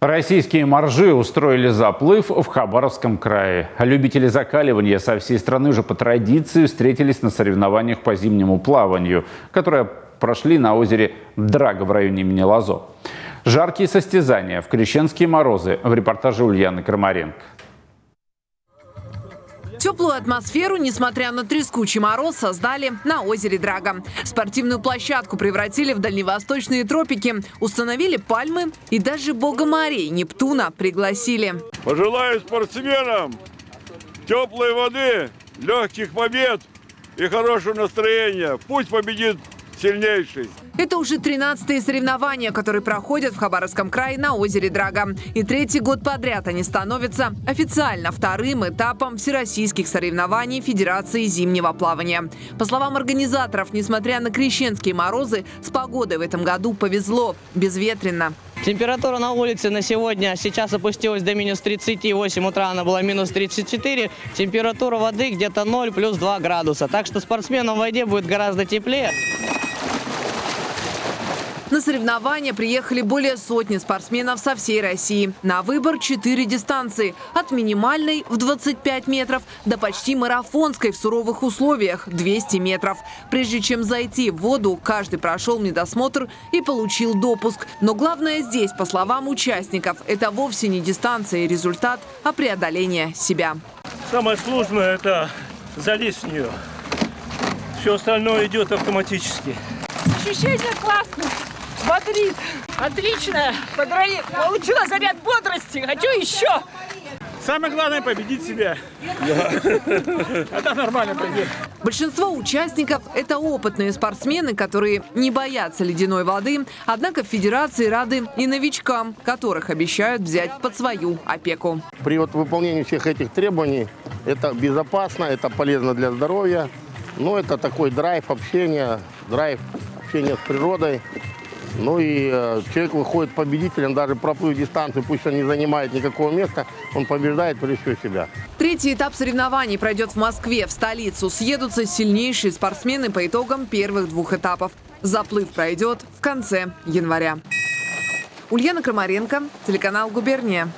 Российские моржи устроили заплыв в Хабаровском крае. Любители закаливания со всей страны уже по традиции встретились на соревнованиях по зимнему плаванию, которые прошли на озере Драга в районе имени Лазо. Жаркие состязания в крещенские морозы в репортаже Ульяны Крамаренко. Теплую атмосферу, несмотря на трескучий мороз, создали на озере Драга. Спортивную площадку превратили в дальневосточные тропики, установили пальмы и даже бога морей Нептуна пригласили. Пожелаю спортсменам теплой воды, легких побед и хорошего настроения. Пусть победит сильнейший. Это уже 13-е соревнования, которые проходят в Хабаровском крае на озере Драга. И третий год подряд они становятся официально вторым этапом всероссийских соревнований Федерации зимнего плавания. По словам организаторов, несмотря на крещенские морозы, с погодой в этом году повезло, безветренно. Температура на улице на сегодня сейчас опустилась до минус 38, утра она была минус 34. Температура воды где-то 0 плюс 2 градуса. Так что спортсменам в воде будет гораздо теплее. На соревнования приехали более сотни спортсменов со всей России. На выбор 4 дистанции. От минимальной в 25 метров до почти марафонской в суровых условиях 200 метров. Прежде чем зайти в воду, каждый прошел медосмотр и получил допуск. Но главное здесь, по словам участников, это вовсе не дистанция и результат, а преодоление себя. Самое сложное – это залезть в нее. Все остальное идет автоматически. Ощущение классно. Бодрит. Отлично. Получила заряд бодрости. Хочу еще. Самое главное – победить себя. Это нормально пройдет. Большинство участников – это опытные спортсмены, которые не боятся ледяной воды. Однако в федерации рады и новичкам, которых обещают взять под свою опеку. При выполнении всех этих требований это безопасно, это полезно для здоровья. Но это такой драйв общения с природой. Ну и человек выходит победителем, даже проплыв дистанцию, пусть он не занимает никакого места, он побеждает прежде себя. Третий этап соревнований пройдет в Москве, в столицу. Съедутся сильнейшие спортсмены по итогам первых 2 этапов. Заплыв пройдет в конце января. Ульяна Крамаренко, телеканал «Губерния».